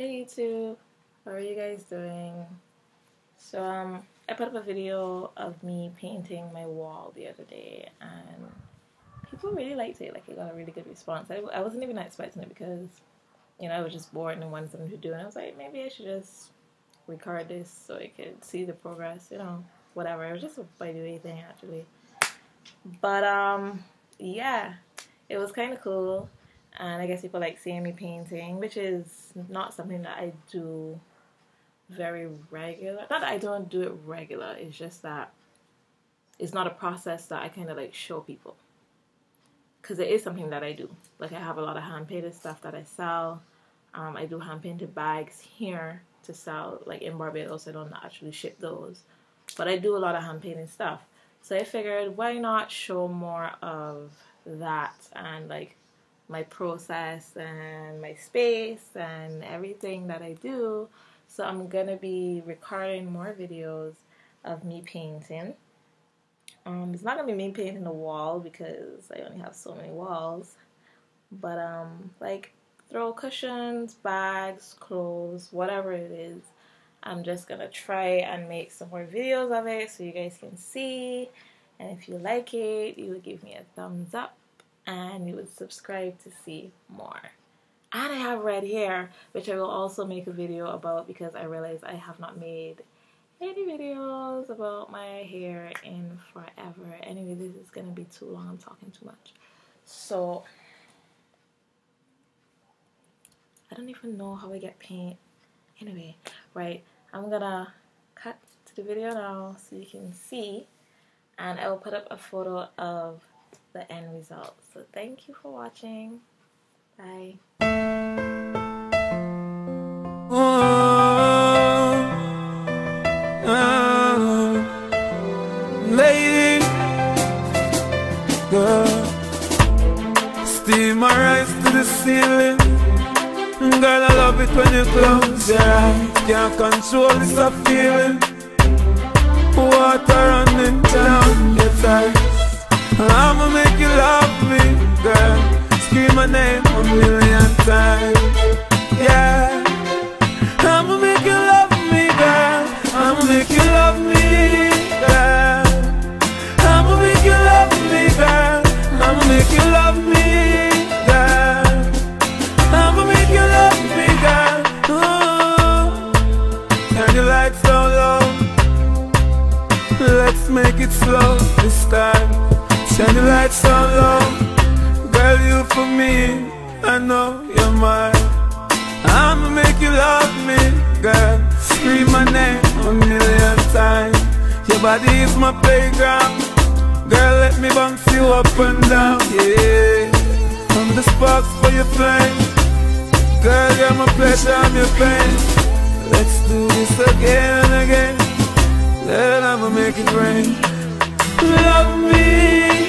Hey YouTube, how are you guys doing? So I put up a video of me painting my wall the other day and people really liked it. Like, it got a really good response. I wasn't even expecting it because, you know, I was just bored and wanted something to do, and I was like, maybe I should just record this so I could see the progress, you know, whatever. It was just a by the way thing actually. But yeah, it was kind of cool. And I guess people like seeing me painting, which is not something that I do very regular. Not that I don't do it regular, it's just that it's not a process that I kind of like show people. Because it is something that I do. Like, I have a lot of hand-painted stuff that I sell. I do hand-painted bags here to sell, like in Barbados. I don't actually ship those. But I do a lot of hand-painting stuff. So I figured, why not show more of that and like my process and my space and everything that I do. So I'm gonna be recording more videos of me painting. It's not gonna be me painting a wall because I only have so many walls, but like throw cushions, bags, clothes, whatever it is. I'm just gonna try and make some more videos of it so you guys can see, and if you like it, you would give me a thumbs up and you would subscribe to see more. And I have red hair, which I will also make a video about because I realize I have not made any videos about my hair in forever. Anyway, this is gonna be too long, I'm talking too much. So I don't even know how I get paint. Anyway, right, I'm gonna cut to the video now so you can see, and I will put up a photo of the end result. So thank you for watching. Bye. Lady, girl, steal my eyes to the ceiling. Girl, I love it when you close your eyes. Can't control this feeling. Water running down your thighs. I'ma make you love me, girl. Scream my name a million times. Yeah, I'ma make you love me, girl. I'ma make you love me, girl. I'ma make you love me, girl. I'ma make you love me, girl. I'ma make you love me, girl. Ooh. Turn your lights down low. Let's make it slow this time. Turn the lights on low. Girl, you for me, I know you're mine. I'ma make you love me, girl. Scream my name a million times. Your body is my playground. Girl, let me bounce you up and down. Yeah, I'm the sparks for your flame. Girl, you're my pleasure, I'm your pain. Let's do this again and again. Girl, I'ma make it rain. Love me.